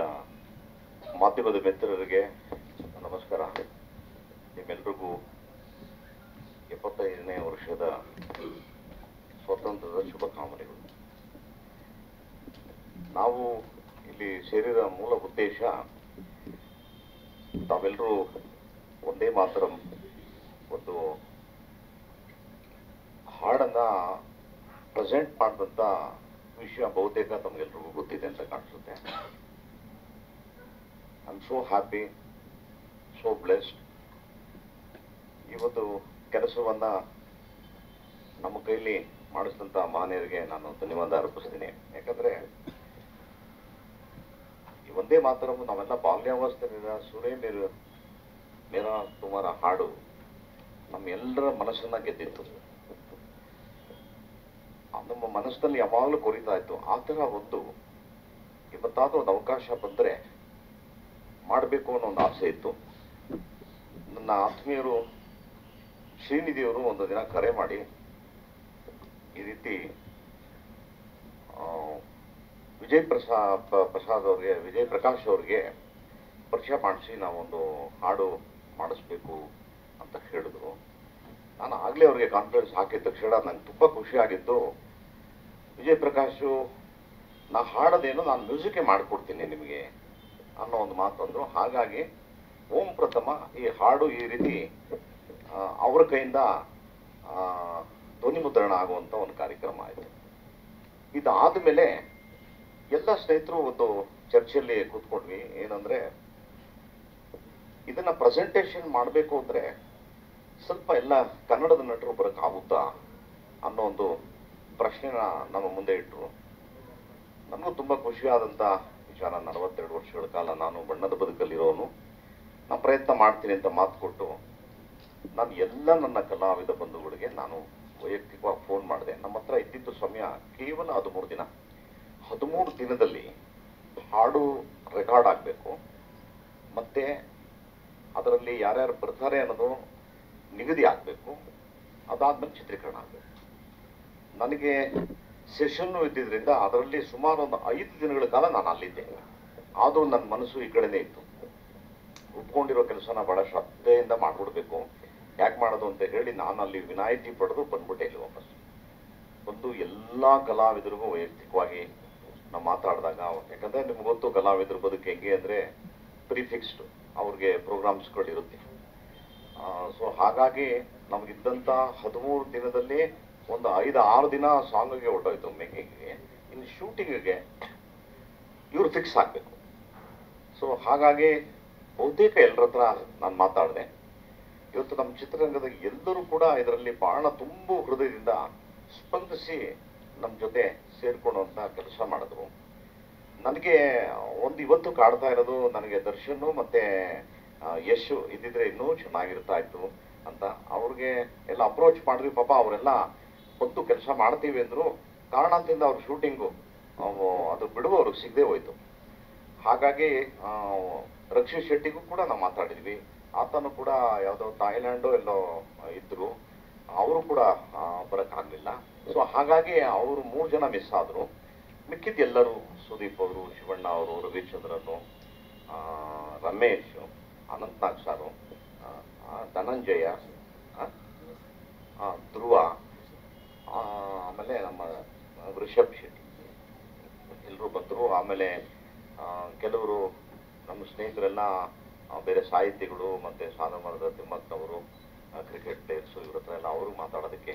ಎಲ್ಲ ಮಾಧ್ಯಮದ ಮಿತ್ರರಿಗೆ ನಮಸ್ಕಾರ. ನಿಮ್ಮೆಲ್ಲರಿಗೂ 75ನೇ ವರ್ಷದ ಸ್ವಾತಂತ್ರ್ಯದ ಶುಭಕಾಮನೆಗಳು. ನಾವು ಇಲ್ಲಿ ಸೇರಿದ ಮೂಲ ಉದ್ದೇಶ, ತಾವೆಲ್ಲರೂ ವಂದೇ ಮಾತರಂ ಒಂದು ಹಾಡನ್ನು ಪ್ರೆಸೆಂಟ್ ಮಾಡಿದಂಥ ವಿಷಯ ಬಹುತೇಕ ತಮಗೆಲ್ರಿಗೂ ಗೊತ್ತಿದೆ ಅಂತ ಕಾಣಿಸುತ್ತೆ. I am so happy, so blessed. ಈ ಒಂದು ಕೆಲಸವನ್ನು ನಮ್ಮ ಕೈಲಿ ಮಾಡಿಸಿದಂಥ ಮಹನೀಯರಿಗೆ ನಾನು ಧನ್ಯವಾದ ಅರ್ಪಿಸ್ತೀನಿ. ಯಾಕಂದರೆ ಈ ವಂದೇ ಮಾತರಂ ನಾವೆಲ್ಲ ಬಾಲ್ಯಾವಸ್ಥೆಯಿಂದ ಸುರೇ ಮೇರಾ ತುಮಾರ ಹಾಡು ನಮ್ಮೆಲ್ಲರ ಮನಸ್ಸನ್ನು ಗೆದ್ದಿತ್ತು. ನಮ್ಮ ಮನಸ್ಸಿನಲ್ಲಿ ಯಾವಾಗಲೂ ಕೊರಿತಾ ಇತ್ತು. ಆ ಥರ ಒಂದು ಇವತ್ತಾದರೂ ಒಂದು ಅವಕಾಶ ಬಂದರೆ ಮಾಡಬೇಕು ಅನ್ನೋ ಒಂದು ಆಸೆ ಇತ್ತು. ನನ್ನ ಆತ್ಮೀಯರು ಶ್ರೀನಿಧಿಯವರು ಒಂದು ದಿನ ಕರೆ ಮಾಡಿ ಈ ರೀತಿ ವಿಜಯ್ ಪ್ರಕಾಶ್ ಅವ್ರಿಗೆ ಪರಿಚಯ ಮಾಡಿಸಿ ನಾವೊಂದು ಹಾಡು ಮಾಡಿಸ್ಬೇಕು ಅಂತ ಹೇಳಿದ್ರು. ನಾನು ಆಗಲೇ ಅವ್ರಿಗೆ ಕಾನ್ಫಿಡೆನ್ಸ್ ಹಾಕಿದ ತಕ್ಷಣ ನನಗೆ ತುಂಬ ಖುಷಿಯಾಗಿತ್ತು. ವಿಜಯ್ ಪ್ರಕಾಶು, ನಾ ಹಾಡೋದೇನು, ನಾನು ಮ್ಯೂಸಿಕೇ ಮಾಡಿಕೊಡ್ತೀನಿ ನಿಮಗೆ ಅನ್ನೋ ಒಂದು ಮಾತಂದರು. ಹಾಗಾಗಿ ಓಂ ಪ್ರಥಮ ಈ ಹಾಡು ಈ ರೀತಿ ಅವರ ಕೈಯಿಂದ ಧ್ವನಿಮುದ್ರಣ ಆಗುವಂಥ ಒಂದು ಕಾರ್ಯಕ್ರಮ ಆಯಿತು. ಇದಾದ ಮೇಲೆ ಎಲ್ಲ ಸ್ನೇಹಿತರು ಒಂದು ಚರ್ಚೆಯಲ್ಲಿ ಕೂತ್ಕೊಂಡ್ವಿ. ಏನಂದರೆ, ಇದನ್ನು ಪ್ರೆಸೆಂಟೇಷನ್ ಮಾಡಬೇಕು ಅಂದರೆ ಸ್ವಲ್ಪ ಎಲ್ಲ ಕನ್ನಡದ ನಟರು ಬರೋಕ್ಕಾಗುತ್ತಾ ಅನ್ನೋ ಒಂದು ಪ್ರಶ್ನೆನ ನಮ್ಮ ಮುಂದೆ ಇಟ್ಟರು. ನನಗೂ ತುಂಬ ಖುಷಿಯಾದಂಥ ವಿಚಾರ. 42 ವರ್ಷಗಳ ಕಾಲ ನಾನು ಬಣ್ಣದ ಬದುಕಲ್ಲಿರೋನು, ನಾನು ಪ್ರಯತ್ನ ಮಾಡ್ತೀನಿ ಅಂತ ಮಾತು ಕೊಟ್ಟು ನಾನು ಎಲ್ಲ ನನ್ನ ಕಲಾವಿದ ಬಂಧುಗಳಿಗೆ ನಾನು ವೈಯಕ್ತಿಕವಾಗಿ ಫೋನ್ ಮಾಡಿದೆ. ನಮ್ಮ ಹತ್ರ ಇದ್ದಿದ್ದು ಸಮಯ ಕೇವಲ 13 ದಿನ. 13 ದಿನದಲ್ಲಿ ಹಾಡು ರೆಕಾರ್ಡ್ ಆಗಬೇಕು, ಮತ್ತು ಅದರಲ್ಲಿ ಯಾರ್ಯಾರು ಬರ್ತಾರೆ ಅನ್ನೋದು ನಿಗದಿ ಆಗಬೇಕು, ಅದಾದ್ಮೇಲೆ ಚಿತ್ರೀಕರಣ ಆಗಬೇಕು. ನನಗೆ ಸೆಷನ್ನು ಇದ್ದಿದ್ದರಿಂದ ಅದರಲ್ಲಿ ಸುಮಾರು ಒಂದು 5 ದಿನಗಳ ಕಾಲ ನಾನು ಅಲ್ಲಿದ್ದೆ. ಆದರೂ ನನ್ನ ಮನಸ್ಸು ಈ ಕಡೆನೇ ಇತ್ತು. ಒಪ್ಕೊಂಡಿರೋ ಕೆಲಸನ ಭಾಳ ಶ್ರದ್ಧೆಯಿಂದ ಮಾಡಿಬಿಡ್ಬೇಕು, ಯಾಕೆ ಮಾಡೋದು ಅಂತ ಹೇಳಿ ನಾನು ಅಲ್ಲಿ ವಿನಾಯಿತಿ ಪಡೆದು ಬಂದ್ಬಿಟ್ಟೆ ಇಲ್ಲಿ ವಾಪಸ್ ಬಂದು. ಎಲ್ಲ ಕಲಾವಿದರಿಗೂ ವೈಯಕ್ತಿಕವಾಗಿ ನಾವು ಮಾತಾಡಿದಾಗ, ಯಾಕಂದರೆ ನಿಮ್ಗೆ ಗೊತ್ತು ಕಲಾವಿದ್ರ ಬದುಕು ಹೆಂಗೆ ಅಂದರೆ, ಪ್ರಿಫಿಕ್ಸ್ಡ್ ಅವ್ರಿಗೆ ಪ್ರೋಗ್ರಾಮ್ಸ್ಗಳಿರುತ್ತೆ. ಸೊ ಹಾಗಾಗಿ ನಮಗಿದ್ದಂಥ 13 ದಿನದಲ್ಲಿ ಒಂದು 5-6 ದಿನ ಸಾಂಗಿಗೆ ಹೊರಟೋಯ್ತು ಮೇಕಿಂಗ್ಗೆ. ಇನ್ನು ಶೂಟಿಂಗಿಗೆ ಇವರು ಫಿಕ್ಸ್ ಆಗಬೇಕು. ಸೊ ಹಾಗಾಗಿ ಬಹುತೇಕ ಎಲ್ಲರ ಹತ್ರ ನಾನು ಮಾತಾಡಿದೆ. ಇವತ್ತು ನಮ್ಮ ಚಿತ್ರರಂಗದ ಎಲ್ಲರೂ ಕೂಡ ಇದರಲ್ಲಿ ಬಹಳ ತುಂಬ ಹೃದಯದಿಂದ ಸ್ಪಂದಿಸಿ ನಮ್ಮ ಜೊತೆ ಸೇರಿಕೊಳ್ಳುವಂಥ ಕೆಲಸ ಮಾಡಿದ್ರು. ನನಗೆ ಒಂದು ಇವತ್ತು ಕಾಡ್ತಾ ಇರೋದು, ನನಗೆ ದರ್ಶನ್ ಮತ್ತು ಯಶು ಇದ್ದಿದ್ರೆ ಇನ್ನೂ ಚೆನ್ನಾಗಿರ್ತಾ ಇತ್ತು ಅಂತ ಅವ್ರಿಗೆ ಎಲ್ಲ ಅಪ್ರೋಚ್ ಮಾಡಿದ್ವಿ. ಪಾಪ ಅವರೆಲ್ಲ ಹೊತ್ತು ಕೆಲಸ ಮಾಡ್ತೀವಿ ಅಂದರು. ಕಾರಣದಿಂದ ಅವ್ರ ಶೂಟಿಂಗು ಅದು ಬಿಡುವವ್ರಿಗೆ ಸಿಗದೆ ಹೋಯಿತು. ಹಾಗಾಗಿ ರಕ್ಷಿತ್ ಶೆಟ್ಟಿಗೂ ಕೂಡ ನಾವು ಮಾತಾಡಿದ್ವಿ. ಆತನೂ ಕೂಡ ಯಾವುದೋ ಥಾಯ್ಲ್ಯಾಂಡು ಎಲ್ಲೋ ಇದ್ದರು, ಅವರು ಕೂಡ ಬರೋಕ್ಕಾಗಲಿಲ್ಲ. ಸೊ ಹಾಗಾಗಿ ಅವರು 3 ಜನ ಮಿಸ್ ಆದರು. ಮಿಕ್ಕಿದ್ದು ಎಲ್ಲರೂ ಸುದೀಪ್ ಅವರು, ಶಿವಣ್ಣ ಅವರು, ರವಿಚಂದ್ರನು, ರಮೇಶ್, ಅನಂತನಾಗ್ ಸಾರು, ಧನಂಜಯ, ಧ್ರುವ, ಆಮೇಲೆ ನಮ್ಮ ಋಷಭ್ ಶೆಟ್ಟಿ ಎಲ್ಲರೂ ಬಂದರು. ಆಮೇಲೆ ಕೆಲವರು ನಮ್ಮ ಸ್ನೇಹಿತರೆಲ್ಲ ಬೇರೆ ಸಾಹಿತಿಗಳು ಮತ್ತು ಸಾಧುಮರದ ತಿಮ್ಮಕ್ಕವರು, ಕ್ರಿಕೆಟ್ ಪ್ಲೇಯರ್ಸು, ಇವ್ರ ಹತ್ರ ಎಲ್ಲ ಅವರು ಮಾತಾಡೋದಕ್ಕೆ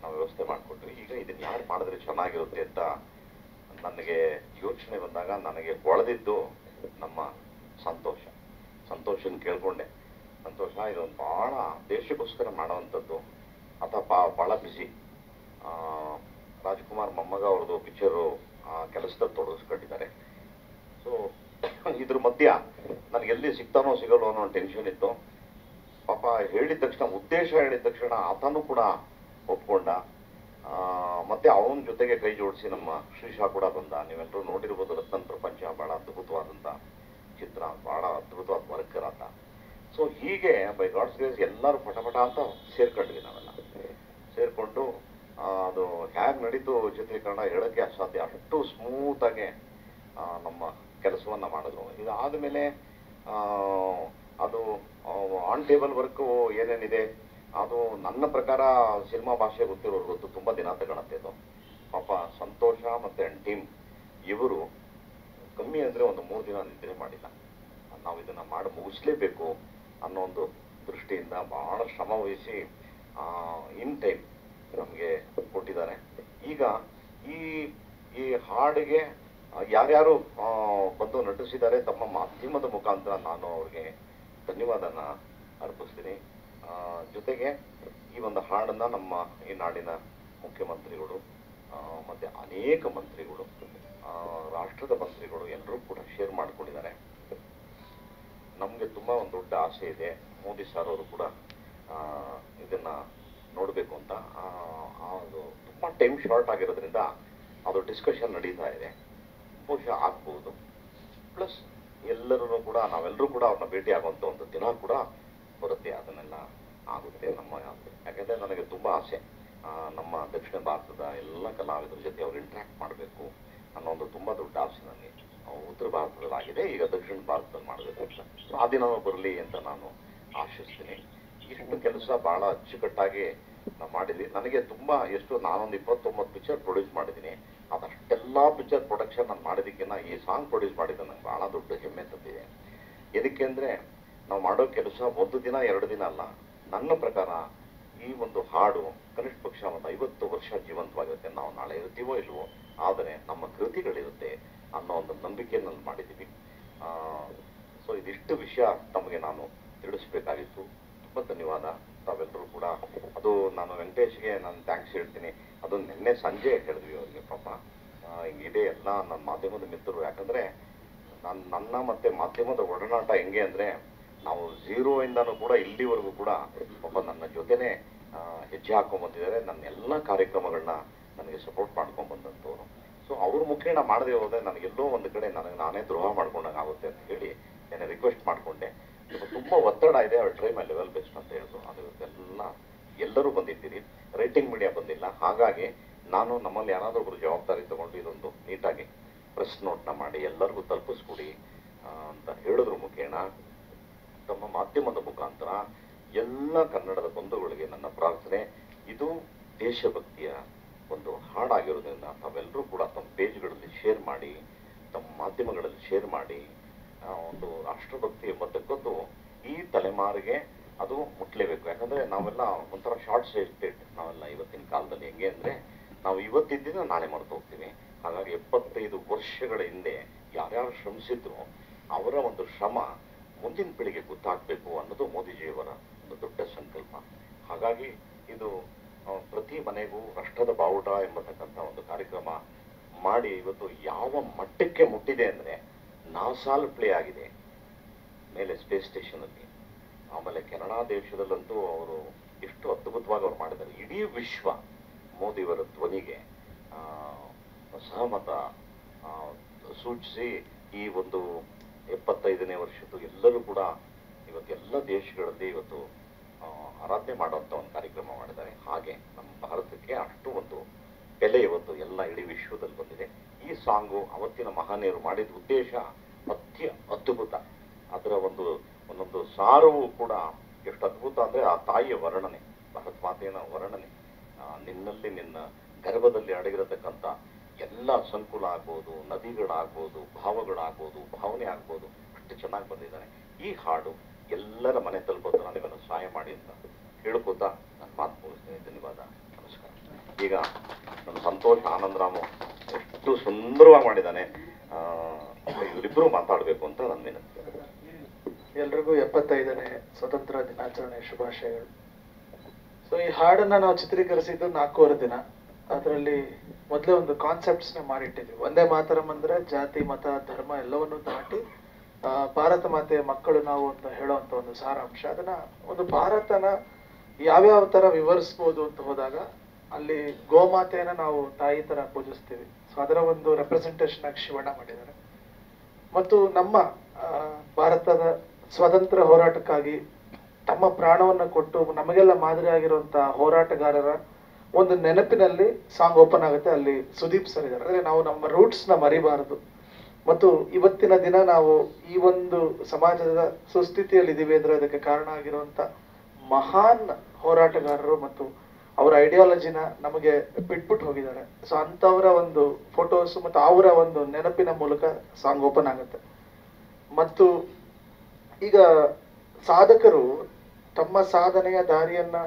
ನಾವು ವ್ಯವಸ್ಥೆ ಮಾಡಿಕೊಟ್ವಿ. ಈಗ ಇದನ್ನು ಯಾರು ಮಾಡಿದ್ರೆ ಚೆನ್ನಾಗಿರುತ್ತೆ ಅಂತ ನನಗೆ ಯೋಚನೆ ಬಂದಾಗ ನನಗೆ ಹೊಳೆದಿದ್ದು ನಮ್ಮ ಸಂತೋಷನ ಕೇಳಿಕೊಂಡೆ. ಸಂತೋಷ, ಇದೊಂದು ಭಾಳ ದೇಶಕ್ಕೋಸ್ಕರ ಮಾಡೋವಂಥದ್ದು. ಆತ ಭಾಳ ಬ್ಯುಸಿ. ರಾಜ್ಕುಮಾರ್ ಮೊಮ್ಮಗ ಅವ್ರದ್ದು ಪಿಕ್ಚರು ಕೆಲಸದಲ್ಲಿ ತೊಡಗಿಸ್ಕೊಂಡಿದ್ದಾರೆ. ಸೊ ಇದ್ರ ಮಧ್ಯ ನನಗೆ ಎಲ್ಲಿ ಸಿಗ್ತಾನೋ ಸಿಗಲ್ಲೋ ಅನ್ನೋ ಟೆನ್ಷನ್ ಇತ್ತು. ಪಾಪ ಹೇಳಿದ ತಕ್ಷಣ, ಉದ್ದೇಶ ಹೇಳಿದ ತಕ್ಷಣ ಆತನೂ ಕೂಡ ಒಪ್ಕೊಂಡ. ಮತ್ತು ಅವನ ಜೊತೆಗೆ ಕೈ ಜೋಡಿಸಿ ನಮ್ಮ ಶ್ರೀಶಾ ಕೂಡ ಬಂದ. ನೀವೆಲ್ಲರೂ ನೋಡಿರ್ಬೋದು, ರತ್ನ ಪ್ರಪಂಚ ಭಾಳ ಅದ್ಭುತವಾದಂಥ ಚಿತ್ರ, ಭಾಳ ಅದ್ಭುತವಾದ ವರ್ಕರ್ ಆತ. ಸೊ ಹೀಗೆ ಬೈ ಗಾಡ್ಸ್ ಗ್ರೇಸ್ ಎಲ್ಲರೂ ಪಟಪಟ ಅಂತ ಸೇರ್ಕೊಂಡ್ವಿ. ನಾವೆಲ್ಲ ಸೇರಿಕೊಂಡು ಅದು ಹೇಗೆ ನಡೀತು ಚಿತ್ರೀಕರಣ ಹೇಳೋಕ್ಕೆ ಅಸಾಧ್ಯ. ಅಷ್ಟು ಸ್ಮೂತಾಗೆ ನಮ್ಮ ಕೆಲಸವನ್ನು ಮಾಡಿದ್ರು. ಇದಾದಮೇಲೆ ಅದು ಆನ್ ಟೇಬಲ್ ವರ್ಕು ಏನೇನಿದೆ ಅದು ನನ್ನ ಪ್ರಕಾರ ಸಿನಿಮಾ ಭಾಷೆ ಗೊತ್ತಿರೋರು ಗೊತ್ತು, ತುಂಬ ದಿನ ತಗೊಳತ್ತೆ ಇದು. ಪಾಪ ಸಂತೋಷ ಮತ್ತು ಟೀಮ್ ಇವರು ಕಮ್ಮಿ ಅಂದರೆ ಒಂದು 3 ದಿನ ನಿದ್ರೆ ಮಾಡಿಲ್ಲ. ನಾವು ಇದನ್ನು ಮಾಡಿ ಮುಗಿಸ್ಲೇಬೇಕು ಅನ್ನೋ ಒಂದು ದೃಷ್ಟಿಯಿಂದ ಬಹಳ ಶ್ರಮ ವಹಿಸಿ ಇನ್ ಟೈಮ್ ನಮಗೆ ಕೊಟ್ಟಿದ್ದಾರೆ. ಈಗ ಈ ಈ ಹಾಡಿಗೆ ಯಾರ್ಯಾರು ಬಂದು ನಟಿಸಿದ್ದಾರೆ ತಮ್ಮ ಮಾಧ್ಯಮದ ಮುಖಾಂತರ ನಾನು ಅವ್ರಿಗೆ ಧನ್ಯವಾದನ ಅರ್ಪಿಸ್ತೀನಿ. ಜೊತೆಗೆ ಈ ಒಂದು ಹಾಡನ್ನು ನಮ್ಮ ಈ ನಾಡಿನ ಮುಖ್ಯಮಂತ್ರಿಗಳು ಮತ್ತು ಅನೇಕ ಮಂತ್ರಿಗಳು ರಾಷ್ಟ್ರದ ಮಂತ್ರಿಗಳು ಎಲ್ಲರೂ ಕೂಡ ಶೇರ್ ಮಾಡಿಕೊಂಡಿದ್ದಾರೆ. ನಮಗೆ ತುಂಬ ಒಂದು ದೊಡ್ಡ ಆಸೆ ಇದೆ, ಮೋದಿ ಸರ್ ಅವರು ಕೂಡ ಇದನ್ನು ನೋಡಬೇಕು ಅಂತ. ಅದು ತುಂಬ ಟೈಮ್ ಶಾರ್ಟ್ ಆಗಿರೋದ್ರಿಂದ ಅದು ಡಿಸ್ಕಷನ್ ನಡೀತಾ ಇದೆ, ಬಹುಶಃ ಆಗ್ಬೋದು. ಪ್ಲಸ್ ಎಲ್ಲರೂ ಕೂಡ ನಾವೆಲ್ಲರೂ ಕೂಡ ಅವ್ರನ್ನ ಭೇಟಿ ಆಗುವಂಥ ಒಂದು ದಿನ ಕೂಡ ಬರುತ್ತೆ, ಅದನ್ನೆಲ್ಲ ಆಗುತ್ತೆ ನಮ್ಮ. ಯಾಕೆಂದರೆ ನನಗೆ ತುಂಬ ಆಸೆ ನಮ್ಮ ದಕ್ಷಿಣ ಭಾರತದ ಎಲ್ಲ ಕಲಾವಿದರ ಜೊತೆ ಅವ್ರು ಇಂಟ್ರ್ಯಾಕ್ಟ್ ಮಾಡಬೇಕು ಅನ್ನೋ ಒಂದು ತುಂಬ ದೊಡ್ಡ ಆಸೆ ನನಗೆ. ಉತ್ತರ ಭಾರತದಲ್ಲಾಗಿದೆ, ಈಗ ದಕ್ಷಿಣ ಭಾರತದಲ್ಲಿ ಮಾಡಬೇಕು, ಆ ದಿನ ಬರಲಿ ಅಂತ ನಾನು ಆಶಿಸ್ತೀನಿ. ಇಷ್ಟು ಕೆಲಸ ಭಾಳ ಅಚ್ಚುಕಟ್ಟಾಗಿ ನಾವು ಮಾಡಿದ್ವಿ. ನನಗೆ ತುಂಬ ಎಷ್ಟು ನಾನೊಂದು 29 ಪಿಕ್ಚರ್ ಪ್ರೊಡ್ಯೂಸ್ ಮಾಡಿದ್ದೀನಿ. ಅದಷ್ಟೆಲ್ಲ ಪಿಕ್ಚರ್ ಪ್ರೊಡಕ್ಷನ್ ನಾನು ಮಾಡಿದ್ದಕ್ಕಿಂತ ಈ ಸಾಂಗ್ ಪ್ರೊಡ್ಯೂಸ್ ಮಾಡಿದ್ದು ನನಗೆ ಭಾಳ ದೊಡ್ಡ ಹೆಮ್ಮೆ ತಂದಿದೆ. ಎದಕ್ಕೆ ಅಂದರೆ ನಾವು ಮಾಡೋ ಕೆಲಸ 1 ದಿನ 2 ದಿನ ಅಲ್ಲ, ನನ್ನ ಪ್ರಕಾರ ಈ ಒಂದು ಹಾಡು ಕನಿಷ್ಠ ಪಕ್ಷ ಒಂದು 50 ವರ್ಷ ಜೀವಂತವಾಗಿರುತ್ತೆ. ನಾವು ನಾಳೆ ಇರ್ತೀವೋ ಇಲ್ವೋ, ಆದರೆ ನಮ್ಮ ಕೃತಿಗಳಿರುತ್ತೆ ಅನ್ನೋ ಒಂದು ನಂಬಿಕೆಯನ್ನು ಮಾಡಿದ್ದೀವಿ. ಸೊ ಇದಿಷ್ಟು ವಿಷಯ ತಮಗೆ ನಾನು ತಿಳಿಸ್ಬೇಕಾಗಿತ್ತು. ತುಂಬ ಧನ್ಯವಾದ ತಾವೆಲ್ಲರೂ ಕೂಡ. ಅದು ನಾನು ವೆಂಕಟೇಶ್ಗೆ ನಾನು ಥ್ಯಾಂಕ್ಸ್ ಹೇಳ್ತೀನಿ. ಅದು ನಿನ್ನೆ ಸಂಜೆ ಹೇಳಿದ್ವಿ ಅವರಿಗೆ, ಪಾಪ ಹಿಂಗಿದೆ ಎಲ್ಲ ನನ್ನ ಮಾಧ್ಯಮದ ಮಿತ್ರರು. ಯಾಕಂದರೆ ನನ್ನ ಮತ್ತು ಮಾಧ್ಯಮದ ಒಡನಾಟ ಹೆಂಗೆ ಅಂದರೆ ನಾವು 0ಇಂದನೂ ಕೂಡ ಇಲ್ಲಿವರೆಗೂ ಕೂಡ ಪಾಪ ನನ್ನ ಜೊತೆನೇ ಹೆಜ್ಜೆ ಹಾಕೊಂಡ್ಬಂದಿದ್ದಾರೆ. ನನ್ನ ಎಲ್ಲ ಕಾರ್ಯಕ್ರಮಗಳನ್ನ ನನಗೆ ಸಪೋರ್ಟ್ ಮಾಡ್ಕೊಂಡ್ಬಂದಂಥವ್ರು. ಸೊ ಅವ್ರ ಮುಖೇನ ಮಾಡದೆ ಹೋದರೆ ನನಗೆಲ್ಲೋ ಒಂದು ಕಡೆ ನನಗೆ ನಾನೇ ದ್ರೋಹ ಮಾಡ್ಕೊಂಡಾಗ ಆಗುತ್ತೆ ಅಂತ ಹೇಳಿ ನಾನು ರಿಕ್ವೆಸ್ಟ್ ಮಾಡಿಕೊಂಡೆ. ತುಂಬ ಒತ್ತಡ ಇದೆ, ಅವ್ರು ಟ್ರೈ ಮೈ ಲೆವೆಲ್ ಬೆಸ್ಟ್ ಅಂತ ಹೇಳಿದ್ರು. ಅದಕ್ಕೆಲ್ಲ ಎಲ್ಲರೂ ಬಂದಿದ್ದೀರಿ, ರೇಟಿಂಗ್ ಮೀಡಿಯಾ ಬಂದಿಲ್ಲ. ಹಾಗಾಗಿ ನಾನು ನಮ್ಮಲ್ಲಿ ಯಾರಾದರೂ ಒಬ್ಬರು ಜವಾಬ್ದಾರಿ ತೊಗೊಂಡು ಇದೊಂದು ನೀಟಾಗಿ ಪ್ರೆಸ್ ನೋಟ್ನ ಮಾಡಿ ಎಲ್ಲರಿಗೂ ತಲುಪಿಸ್ಕೊಡಿ ಅಂತ ಹೇಳಿದ್ರು ಮುಖೇನ ತಮ್ಮ ಮಾಧ್ಯಮದ ಮುಖಾಂತರ ಎಲ್ಲ ಕನ್ನಡದ ಬಂಧುಗಳಿಗೆ ನನ್ನ ಪ್ರಾರ್ಥನೆ. ಇದು ದೇಶಭಕ್ತಿಯ ಒಂದು ಹಾಡಾಗಿರೋದ್ರಿಂದ ತಾವೆಲ್ಲರೂ ಕೂಡ ತಮ್ಮ ಪೇಜ್ಗಳಲ್ಲಿ ಶೇರ್ ಮಾಡಿ, ತಮ್ಮ ಮಾಧ್ಯಮಗಳಲ್ಲಿ ಶೇರ್ ಮಾಡಿ. ಒಂದು ರಾಷ್ಟ್ರಭಕ್ತಿ ಎಂಬತಕ್ಕದ್ದು ಈ ತಲೆಮಾರಿಗೆ ಅದು ಮುಟ್ಲೇಬೇಕು. ಯಾಕಂದರೆ ನಾವೆಲ್ಲ ಒಂಥರ ಶಾರ್ಟ್ ಸೈಟೆಡ್. ನಾವೆಲ್ಲ ಇವತ್ತಿನ ಕಾಲದಲ್ಲಿ ಹೆಂಗೆ ಅಂದರೆ ನಾವು ಇವತ್ತಿದ್ದಿನ ನಾಳೆ ಮರೆತು ಹೋಗ್ತೀವಿ. ಹಾಗಾಗಿ 75 ವರ್ಷಗಳ ಹಿಂದೆ ಯಾರ್ಯಾರು ಶ್ರಮಿಸಿದ್ರು ಅವರ ಒಂದು ಶ್ರಮ ಮುಂದಿನ ಪೀಳಿಗೆ ಗೊತ್ತಾಗಬೇಕು ಅನ್ನೋದು ಮೋದಿಜಿಯವರ ಒಂದು ದೊಡ್ಡ ಸಂಕಲ್ಪ. ಹಾಗಾಗಿ ಇದು ಪ್ರತಿ ಮನೆಗೂ ರಾಷ್ಟ್ರದ ಬಾವುಟ ಎಂಬತಕ್ಕಂಥ ಒಂದು ಕಾರ್ಯಕ್ರಮ ಮಾಡಿ ಇವತ್ತು ಯಾವ ಮಟ್ಟಕ್ಕೆ ಮುಟ್ಟಿದೆ ಅಂದರೆ 4 ಸಾಲು ಪ್ಲೇ ಆಗಿದೆ ಮೇಲೆ ಸ್ಪೇಸ್ ಸ್ಟೇಷನಲ್ಲಿ. ಆಮೇಲೆ ಕೆನಡಾ ದೇಶದಲ್ಲಂತೂ ಅವರು ಎಷ್ಟು ಅದ್ಭುತವಾಗಿ ಅವ್ರು ಮಾಡಿದ್ದಾರೆ. ಇಡೀ ವಿಶ್ವ ಮೋದಿಯವರ ಧ್ವನಿಗೆ ಸಹಮತ ಸೂಚಿಸಿ ಈ ಒಂದು 75ನೇ ವರ್ಷದ್ದು ಎಲ್ಲರೂ ಕೂಡ ಇವತ್ತೆಲ್ಲ ದೇಶಗಳಲ್ಲಿ ಇವತ್ತು ಆರಾಧನೆ ಮಾಡುವಂಥ ಒಂದು ಕಾರ್ಯಕ್ರಮ ಮಾಡಿದ್ದಾರೆ. ಹಾಗೆ ನಮ್ಮ ಭಾರತಕ್ಕೆ ಅಷ್ಟು ಒಂದು ಬೆಲೆ ಇವತ್ತು ಎಲ್ಲ ಇಡೀ ವಿಶ್ವದಲ್ಲಿ ಬಂದಿದೆ. ಈ ಸಾಂಗು ಅವತ್ತಿನ ಮಹಾನೀಯರು ಮಾಡಿದ ಉದ್ದೇಶ ಅತಿ ಅದ್ಭುತ. ಅದರ ಒಂದೊಂದು ಸಾರವೂ ಕೂಡ ಎಷ್ಟು ಅದ್ಭುತ ಅಂದರೆ ಆ ತಾಯಿಯ ವರ್ಣನೆ, ಭಾರತ ಮಾತೆಯ ವರ್ಣನೆ, ನಿನ್ನಲ್ಲಿ ನಿನ್ನ ಗರ್ಭದಲ್ಲಿ ಅಡಗಿರತಕ್ಕಂಥ ಎಲ್ಲ ಸಂಕುಲ ಆಗ್ಬೋದು, ನದಿಗಳಾಗ್ಬೋದು, ಭಾವಗಳಾಗ್ಬೋದು, ಭಾವನೆ ಆಗ್ಬೋದು, ಅಷ್ಟು ಚೆನ್ನಾಗಿ ಬಂದಿದ್ದಾನೆ. ಈ ಹಾಡು ಎಲ್ಲರ ಮನೆ ತಲುಪೋದು ನನಗೆಲ್ಲ ಸಹಾಯ ಮಾಡಿ ಅಂತ ಹೇಳ್ಕೋತಾ ನಾನು ಮಾತು ಮುಗಿಸ್ತೇನೆ. ಧನ್ಯವಾದ, ನಮಸ್ಕಾರ. ಈಗ ನಮ್ಮ ಸಂತೋಷ್ ಆನಂದ್ರಾಮ್ ಎಷ್ಟು ಸುಂದರವಾಗಿ ಮಾಡಿದ್ದಾನೆ, ಇವರಿಬ್ಬರು ಮಾತಾಡಬೇಕು ಅಂತ ನನ್ನ ವಿನಂತಿ. ಎಲ್ರಿಗೂ 75ನೇ ಸ್ವತಂತ್ರ ದಿನಾಚರಣೆ ಶುಭಾಶಯಗಳು. ಸೊ ಈ ಹಾಡನ್ನು ನಾವು ಚಿತ್ರೀಕರಿಸಿದ್ದು 4 ದಿನ. ಅದರಲ್ಲಿ ಮೊದಲೇ ಒಂದು ಕಾನ್ಸೆಪ್ಟ್ಸ್ನ ಮಾಡಿಟ್ಟಿದ್ವಿ. ವಂದೇ ಮಾತರಂ ಅಂದರೆ ಜಾತಿ ಮತ ಧರ್ಮ ಎಲ್ಲವನ್ನೂ ದಾಟಿ ಭಾರತ ಮಾತೆಯ ಮಕ್ಕಳು ನಾವು ಅಂತ ಹೇಳೋವಂಥ ಒಂದು ಸಾರಾಂಶ. ಅದನ್ನು ಒಂದು ಭಾರತನ ಯಾವ್ಯಾವ ಥರ ವಿವರಿಸ್ಬೋದು ಅಂತ ಹೋದಾಗ ಅಲ್ಲಿ ಗೋಮಾತೆಯನ್ನು ನಾವು ತಾಯಿ ಥರ ಪೂಜಿಸ್ತೀವಿ. ಸೊ ಅದರ ಒಂದು ರೆಪ್ರೆಸೆಂಟೇಷನ್ ಆಗಿ ಶಿವಣ್ಣ ಮಾಡಿದ್ದಾರೆ. ಮತ್ತು ನಮ್ಮ ಭಾರತದ ಸ್ವಾತಂತ್ರ್ಯ ಹೋರಾಟಕ್ಕಾಗಿ ತಮ್ಮ ಪ್ರಾಣವನ್ನು ಕೊಟ್ಟು ನಮಗೆಲ್ಲ ಮಾದರಿಯಾಗಿರುವಂಥ ಹೋರಾಟಗಾರರ ಒಂದು ನೆನಪಿನಲ್ಲಿ ಸಾಂಗ್ ಓಪನ್ ಆಗುತ್ತೆ. ಅಲ್ಲಿ ಸುದೀಪ್ ಸರ್ ಇದ್ದಾರೆ. ಅಂದರೆ ನಾವು ನಮ್ಮ ರೂಟ್ಸ್ನ ಮರಿಬಾರದು, ಮತ್ತು ಇವತ್ತಿನ ದಿನ ನಾವು ಈ ಒಂದು ಸಮಾಜದ ಸುಸ್ಥಿತಿಯಲ್ಲಿದ್ದೀವಿ ಅಂದ್ರೆ ಅದಕ್ಕೆ ಕಾರಣ ಆಗಿರುವಂತ ಮಹಾನ್ ಹೋರಾಟಗಾರರು ಮತ್ತು ಅವರ ಐಡಿಯಾಲಜಿನ ನಮಗೆ ಬಿಟ್ಬಿಟ್ಟು ಹೋಗಿದ್ದಾರೆ. ಸೊ ಅಂತವರ ಒಂದು ಫೋಟೋಸ್ ಮತ್ತು ಅವರ ಒಂದು ನೆನಪಿನ ಮೂಲಕ ಸಾಂಗ್ ಓಪನ್ ಆಗುತ್ತೆ. ಮತ್ತು ಈಗ ಸಾಧಕರು ತಮ್ಮ ಸಾಧನೆಯ ದಾರಿಯನ್ನ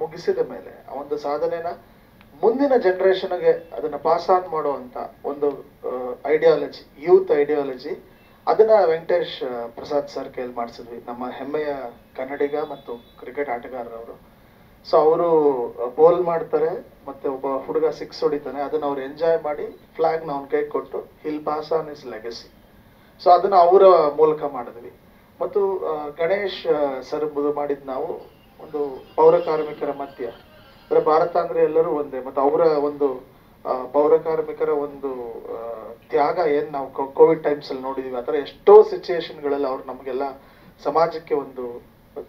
ಮುಗಿಸಿದ ಮೇಲೆ ಆ ಒಂದು ಸಾಧನೆನ ಮುಂದಿನ ಜನರೇಷನ್ಗೆ ಅದನ್ನ ಪಾಸ್ ಆನ್ ಮಾಡುವಂತ ಒಂದು ಐಡಿಯಾಲಜಿ, ಯೂತ್ ಐಡಿಯಾಲಜಿ, ಅದನ್ನ ವೆಂಕಟೇಶ್ ಪ್ರಸಾದ್ ಸರ್ ಕೈಲಿ ಮಾಡಿಸಿದ್ವಿ, ನಮ್ಮ ಹೆಮ್ಮೆಯ ಕನ್ನಡಿಗ ಮತ್ತು ಕ್ರಿಕೆಟ್ ಆಟಗಾರರವರು. ಸೊ ಅವರು ಬೌಲ್ ಮಾಡ್ತಾರೆ ಮತ್ತೆ ಒಬ್ಬ ಹುಡುಗ ಸಿಕ್ಸ್ ಹೊಡಿತಾನೆ, ಅದನ್ನ ಅವ್ರು ಎಂಜಾಯ್ ಮಾಡಿ ಫ್ಲಾಗ್ನ ಅವ್ನ ಕೈ ಕೊಟ್ಟು he'll pass on his legacy, so ಅದನ್ನ ಅವರ ಮೂಲಕ ಮಾಡಿದ್ವಿ. ಮತ್ತು ಗಣೇಶ್ ಸರ್ ಮಾಡಿದ ನಾವು ಒಂದು ಪೌರ ಕಾರ್ಮಿಕರ ಮಧ್ಯ, ಅಂದ್ರೆ ಭಾರತ ಅಂದ್ರೆ ಎಲ್ಲರೂ ಒಂದೇ, ಮತ್ತು ಅವರ ಒಂದು ಪೌರ ಕಾರ್ಮಿಕರ ಒಂದು ತ್ಯಾಗ ಏನ್ ನಾವು ಕೋವಿಡ್ ಟೈಮ್ಸ್ ಅಲ್ಲಿ ನೋಡಿದೀವಿ, ಆತರ ಎಷ್ಟೋ ಸಿಚುಯೇಷನ್ಗಳಲ್ಲಿ ಅವ್ರು ನಮ್ಗೆಲ್ಲ ಸಮಾಜಕ್ಕೆ ಒಂದು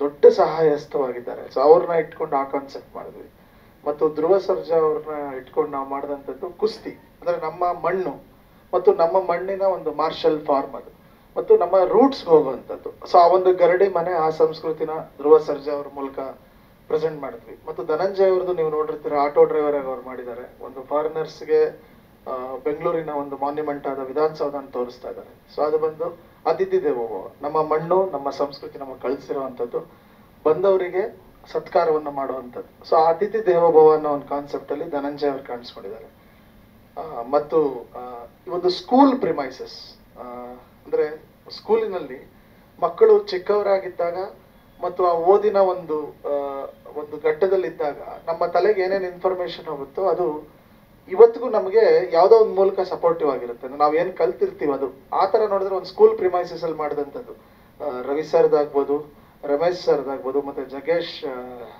ದೊಡ್ಡ ಸಹಾಯ ಹಸ್ತವಾಗಿದ್ದಾರೆ. ಸೊ ಅವ್ರನ್ನ ಇಟ್ಕೊಂಡು ಆ ಕಾನ್ಸೆಪ್ಟ್ ಮಾಡಿದ್ವಿ. ಮತ್ತು ಧ್ರುವ ಸರ್ಜಾ ಅವ್ರನ್ನ ಇಟ್ಕೊಂಡು ನಾವು ಮಾಡಿದಂಥದ್ದು ಕುಸ್ತಿ, ಅಂದ್ರೆ ನಮ್ಮ ಮಣ್ಣು ಮತ್ತು ನಮ್ಮ ಮಣ್ಣಿನ ಒಂದು ಮಾರ್ಷಲ್ ಫಾರ್ಮ್ ಅದು, ಮತ್ತು ನಮ್ಮ ರೂಟ್ಸ್ ಹೋಗುವಂಥದ್ದು. ಸೊ ಆ ಒಂದು ಗರಡಿ ಮನೆ, ಆ ಸಂಸ್ಕೃತಿನ ಧ್ರುವ ಸರ್ಜಾ ಅವ್ರ ಮೂಲಕ ಪ್ರೆಸೆಂಟ್ ಮಾಡಿದ್ವಿ. ಮತ್ತು ಧನಂಜಯ್ ಅವ್ರದ್ದು ನೀವು ನೋಡಿರ್ತೀರ, ಆಟೋ ಡ್ರೈವರ್ ಆಗಿ ಅವ್ರು ಮಾಡಿದ್ದಾರೆ. ಒಂದು ಫಾರಿನರ್ಸ್ಗೆ ಬೆಂಗಳೂರಿನ ಒಂದು ಮಾನ್ಯುಮೆಂಟ್ ಆದ ವಿಧಾನಸೌಧನ ತೋರಿಸ್ತಾ ಇದ್ದಾರೆ. ಸೊ ಅದು ಬಂದು ಅತಿಥಿದೇವೋ, ನಮ್ಮ ಮಣ್ಣು ನಮ್ಮ ಸಂಸ್ಕೃತಿ ನಮಗೆ ಕಳಿಸಿರುವಂಥದ್ದು, ಬಂದವರಿಗೆ ಸತ್ಕಾರವನ್ನು ಮಾಡುವಂಥದ್ದು. ಸೊ ಆ ಅತಿಥಿ ದೇವೋಭವ ಅನ್ನೋ ಒಂದು ಕಾನ್ಸೆಪ್ಟ್ ಅಲ್ಲಿ ಧನಂಜಯ್ ಅವ್ರು ಕಾಣಿಸ್ಕೊಂಡಿದ್ದಾರೆ. ಮತ್ತು ಈ ಒಂದು ಸ್ಕೂಲ್ ಪ್ರಿಮೈಸಸ್ ಅಂದ್ರೆ ಸ್ಕೂಲಿನಲ್ಲಿ ಮಕ್ಕಳು ಚಿಕ್ಕವರಾಗಿದ್ದಾಗ ಮತ್ತು ಆ ಓದಿನ ಒಂದು ಒಂದು ಘಟ್ಟದಲ್ಲಿದ್ದಾಗ ನಮ್ಮ ತಲೆಗೆ ಏನೇನು ಇನ್ಫಾರ್ಮೇಶನ್ ಹೋಗುತ್ತೋ ಅದು ಇವತ್ತಿಗೂ ನಮಗೆ ಯಾವುದೋ ಒಂದು ಮೂಲಕ ಸಪೋರ್ಟಿವ್ ಆಗಿರುತ್ತೆ, ನಾವು ಏನು ಕಲ್ತಿರ್ತೀವಿ ಅದು. ಆ ಥರ ನೋಡಿದ್ರೆ ಒಂದು ಸ್ಕೂಲ್ ಪ್ರಿಮೈಸಸ್ ಅಲ್ಲಿ ಮಾಡಿದಂಥದ್ದು ರವಿ ಸರ್ದಾಗ್ಬೋದು, ರಮೇಶ್ ಸರ್ದಾಗ್ಬೋದು, ಮತ್ತೆ ಜಗೇಶ್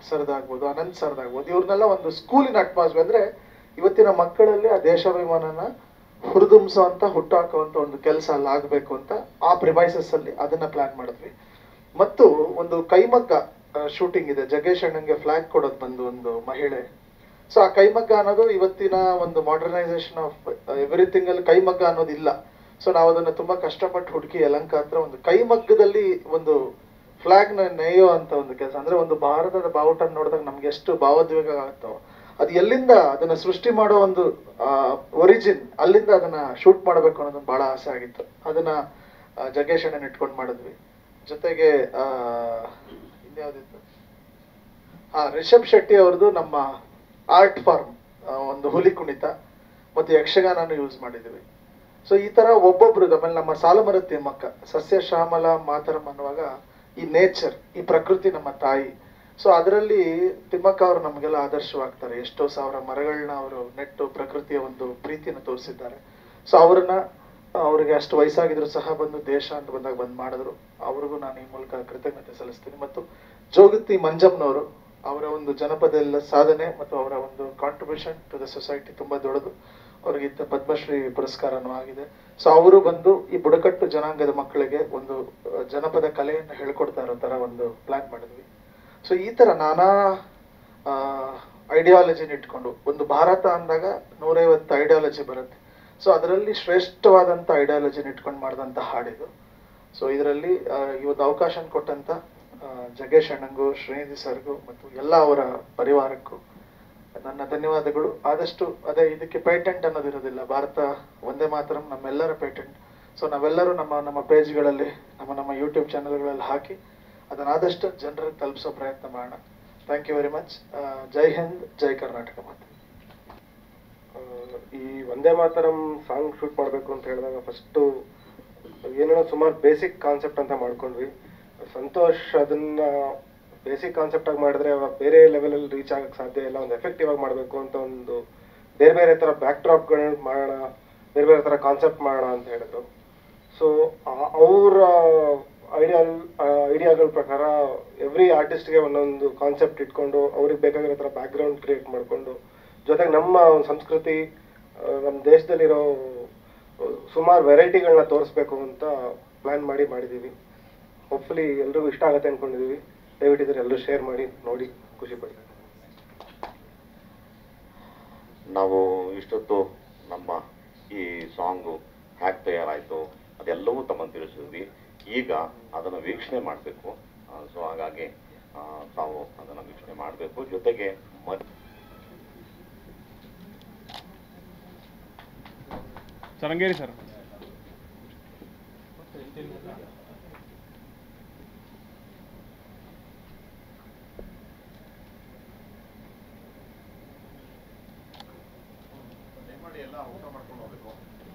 ಸರ್ದಾಗ್ಬೋದು, ಅನಂತ್ ಸರ್ದಾಗ್ಬೋದು, ಇವ್ರನ್ನೆಲ್ಲ ಒಂದು ಸ್ಕೂಲಿನ ಅಟ್ಮಾಸ್ಫಿಯರ್, ಅಂದ್ರೆ ಇವತ್ತಿನ ಮಕ್ಕಳಲ್ಲಿ ಆ ದೇಶಾಭಿಮಾನನ ಹುರಿದುಂಬಿಸುವಂತ ಹುಟ್ಟಾಕುವಂತ ಒಂದು ಕೆಲಸ ಅಲ್ಲಿ ಆಗ್ಬೇಕು ಅಂತ ಆ ಪ್ರಿಮೈಸಸ್ ಅಲ್ಲಿ ಅದನ್ನ ಪ್ಲಾನ್ ಮಾಡಿದ್ವಿ. ಮತ್ತು ಒಂದು ಕೈಮಗ್ಗ ಶೂಟಿಂಗ್ ಇದೆ, ಜಗೇಶ್ ಅಣ್ಣಂಗೆ ಫ್ಲಾಗ್ ಕೊಡೋದು ಬಂದು ಒಂದು ಮಹಿಳೆ. ಸೊ ಆ ಕೈಮಗ್ಗ ಅನ್ನೋದು ಇವತ್ತಿನ ಒಂದು ಮಾಡರ್ನೈಸೇಷನ್ ಆಫ್ ಎವ್ರಿಥಿಂಗ್ ಅಲ್ಲಿ ಕೈಮಗ್ಗ ಅನ್ನೋದಿಲ್ಲ. ಸೊ ನಾವು ಅದನ್ನ ತುಂಬಾ ಕಷ್ಟಪಟ್ಟು ಹುಡುಕಿ ಯಲಂಕ ಹತ್ರ ಒಂದು ಕೈಮಗ್ಗದಲ್ಲಿ ಒಂದು ಫ್ಲಾಗ್ ನ ನೇಯೋ ಅಂತ ಒಂದು ಕೆಲಸ, ಅಂದ್ರೆ ಒಂದು ಭಾರತದ ಬಾವುಟ ನೋಡಿದಾಗ ನಮ್ಗೆ ಎಷ್ಟು ಭಾವೋದ್ವೇಗ ಆಗುತ್ತೋ ಅದು ಎಲ್ಲಿಂದ ಅದನ್ನ ಸೃಷ್ಟಿ ಮಾಡೋ ಒಂದು ಒರಿಜಿನ್ ಅಲ್ಲಿಂದ ಅದನ್ನ ಶೂಟ್ ಮಾಡಬೇಕು ಅನ್ನೋದನ್ನ ಬಹಳ ಆಸೆ ಆಗಿತ್ತು. ಅದನ್ನ ಜಗ್ಗೇಶ್ ಅಣ್ಣನ ಇಟ್ಕೊಂಡು ಮಾಡಿದ್ವಿ. ಜೊತೆಗೆ ಇನ್ಯಾವ್ದಿತ್ತು, ರಿಷಬ್ ಶೆಟ್ಟಿ ಅವ್ರದ್ದು ನಮ್ಮ ಆರ್ಟ್ ಫಾರ್ಮ್ ಒಂದು ಹುಲಿ ಕುಣಿತ ಮತ್ತು ಯಕ್ಷಗಾನ ಯೂಸ್ ಮಾಡಿದ್ವಿ. ಸೊ ಈ ತರ ಒಬ್ಬೊಬ್ರು, ಆಮೇಲೆ ನಮ್ಮ ಸಾಲುಮರದ ತಿಮ್ಮಕ್ಕ ಸಸ್ಯ ಶ್ಯಾಮಲ ಮಾತರಂ ಅನ್ನುವಾಗ ಈ ನೇಚರ್, ಈ ಪ್ರಕೃತಿ ನಮ್ಮ ತಾಯಿ. ಸೊ ಅದರಲ್ಲಿ ತಿಮ್ಮಕ್ಕ ಅವರು ನಮಗೆಲ್ಲ ಆದರ್ಶವಾಗ್ತಾರೆ. ಎಷ್ಟೋ ಸಾವಿರ ಮರಗಳನ್ನ ಅವರು ನೆಟ್ಟು ಪ್ರಕೃತಿಯ ಒಂದು ಪ್ರೀತಿನ ತೋರಿಸಿದ್ದಾರೆ. ಸೊ ಅವ್ರನ್ನ, ಅವ್ರಿಗೆ ಅಷ್ಟು ವಯಸ್ಸಾಗಿದ್ರು ಸಹ ಬಂದು ದೇಶ ಅಂತ ಬಂದಾಗ ಬಂದು ಮಾಡಿದ್ರು, ಅವ್ರಿಗೂ ನಾನು ಈ ಮೂಲಕ ಕೃತಜ್ಞತೆ ಸಲ್ಲಿಸ್ತೀನಿ. ಮತ್ತು ಜೋಗತಿ ಮಂಜಮ್ಮನವರು, ಅವರ ಒಂದು ಜನಪದ ಸಾಧನೆ ಮತ್ತು ಅವರ ಒಂದು ಕಾಂಟ್ರಿಬ್ಯೂಷನ್ ಟು ದ ಸೊಸೈಟಿ ತುಂಬಾ ದೊಡ್ಡದು, ಅವ್ರಿಗೆ ಪದ್ಮಶ್ರೀ ಪುರಸ್ಕಾರನೂ ಆಗಿದೆ. ಸೊ ಅವರು ಬಂದು ಈ ಬುಡಕಟ್ಟು ಜನಾಂಗದ ಮಕ್ಕಳಿಗೆ ಒಂದು ಜನಪದ ಕಲೆಯನ್ನು ಹೇಳ್ಕೊಡ್ತಾ ಇರೋ ತರ ಒಂದು ಪ್ಲಾನ್ ಮಾಡಿದ್ವಿ. ಸೊ ಈ ತರ ನಾನಾ ಐಡಿಯಾಲಜಿನ ಇಟ್ಕೊಂಡು, ಒಂದು ಭಾರತ ಅಂದಾಗ 150 ಐಡಿಯಾಲಜಿ ಬರುತ್ತೆ. ಸೊ ಅದರಲ್ಲಿ ಶ್ರೇಷ್ಠವಾದಂಥ ಐಡಿಯಾಲಜಿನ ಇಟ್ಕೊಂಡು ಮಾಡಿದಂಥ ಹಾಡಿದು. ಸೊ ಇದರಲ್ಲಿ ಈ ಒಂದು ಅವಕಾಶ ಕೊಟ್ಟಂತ ಜಗೇಶ್ ಅಣ್ಣಂಗೂ, ಶ್ರೀನಿಧಿ ಸರ್ಗೂ ಮತ್ತು ಎಲ್ಲ ಅವರ ಪರಿವಾರಕ್ಕೂ ನನ್ನ ಧನ್ಯವಾದಗಳು. ಆದಷ್ಟು ಅದೇ, ಇದಕ್ಕೆ ಪೇಟೆಂಟ್ ಅನ್ನೋದಿರೋದಿಲ್ಲ, ಭಾರತ ವಂದೇ ಮಾತರಂ ನಮ್ಮೆಲ್ಲರ ಪೇಟೆಂಟ್. ಸೊ ನಾವೆಲ್ಲರೂ ನಮ್ಮ ನಮ್ಮ ಪೇಜ್ಗಳಲ್ಲಿ, ನಮ್ಮ ನಮ್ಮ ಯೂಟ್ಯೂಬ್ ಚಾನಲ್ಗಳಲ್ಲಿ ಹಾಕಿ ಅದನ್ನ ಆದಷ್ಟು ಜನರಿಗೆ ತಲುಪಿಸೋ ಪ್ರಯತ್ನ ಮಾಡೋಣ. Thank you very much. ಜೈ ಹಿಂದ್, ಜೈ ಕರ್ನಾಟಕ ಮಾತೆ. ಈ ವಂದೇ ಮಾತರಂ ಸಾಂಗ್ ಶೂಟ್ ಮಾಡಬೇಕು ಅಂತ ಹೇಳಿದಾಗ ಫಸ್ಟು ಏನೇನೋ ಸುಮಾರು ಬೇಸಿಕ್ ಕಾನ್ಸೆಪ್ಟ್ ಅಂತ ಮಾಡ್ಕೊಂಡ್ವಿ. ಸಂತೋಷ್ ಅದನ್ನ ಬೇಸಿಕ್ ಕಾನ್ಸೆಪ್ಟ್ ಆಗಿ ಮಾಡಿದ್ರೆ ಬೇರೆ ಲೆವೆಲಲ್ಲಿ ರೀಚ್ ಆಗಕ್ಕೆ ಸಾಧ್ಯ ಇಲ್ಲ. ಒಂದು ಎಫೆಕ್ಟಿವ್ ಆಗಿ ಮಾಡಬೇಕು ಅಂತ ಒಂದು ಬೇರೆ ಬೇರೆ ಥರ ಬ್ಯಾಕ್ ಡ್ರಾಪ್ಗಳನ್ನ ಮಾಡೋಣ, ಬೇರೆ ಬೇರೆ ಥರ ಕಾನ್ಸೆಪ್ಟ್ ಮಾಡೋಣ ಅಂತ ಹೇಳಿದ್ರು. ಸೊ ಅವರ ಐಡಿಯಾಗಳ ಪ್ರಕಾರ ಎವ್ರಿ ಆರ್ಟಿಸ್ಟ್ಗೆ ಒಂದೊಂದು ಕಾನ್ಸೆಪ್ಟ್ ಇಟ್ಕೊಂಡು ಅವ್ರಿಗೆ ಬೇಕಾಗಿರೋ ಥರ ಬ್ಯಾಕ್ಗ್ರೌಂಡ್ ಕ್ರಿಯೇಟ್ ಮಾಡಿಕೊಂಡು, ಜೊತೆಗೆ ನಮ್ಮ ಸಂಸ್ಕೃತಿ, ನಮ್ಮ ದೇಶದಲ್ಲಿರೋ ಸುಮಾರು ವೆರೈಟಿಗಳನ್ನ ತೋರಿಸ್ಬೇಕು ಅಂತ ಪ್ಲ್ಯಾನ್ ಮಾಡಿ ಮಾಡಿದ್ದೀವಿ. ಹೋಪ್ಫುಲಿ ಎಲ್ರಿಗೂ ಇಷ್ಟ ಆಗುತ್ತೆ ಅಂದ್ಕೊಂಡಿದ್ದೀವಿ. ದಯವಿಟ್ಟು ಇದ್ರೆ ಎಲ್ಲರೂ ಶೇರ್ ಮಾಡಿ, ನೋಡಿ, ಖುಷಿಪಡಿ. ನಾವು ಇಷ್ಟೊತ್ತು ನಮ್ಮ ಈ ಸಾಂಗು ಹೇಗೆ ತಯಾರಾಯಿತು ಅದೆಲ್ಲವೂ ತಮ್ಮನ್ನು ತಿಳಿಸಿದ್ವಿ. ಈಗ ಅದನ್ನು ವೀಕ್ಷಣೆ ಮಾಡಬೇಕು. ಸೊ ಹಾಗಾಗಿ ತಾವು ಅದನ್ನು ವೀಕ್ಷಣೆ ಮಾಡಬೇಕು. ಜೊತೆಗೆ ಚರಂಗೇರಿ ಸರ್ ಎಲ್ಲ ಊಟ ಮಾಡ್ಕೊಂಡು ಹೋಗ್ಬೇಕು.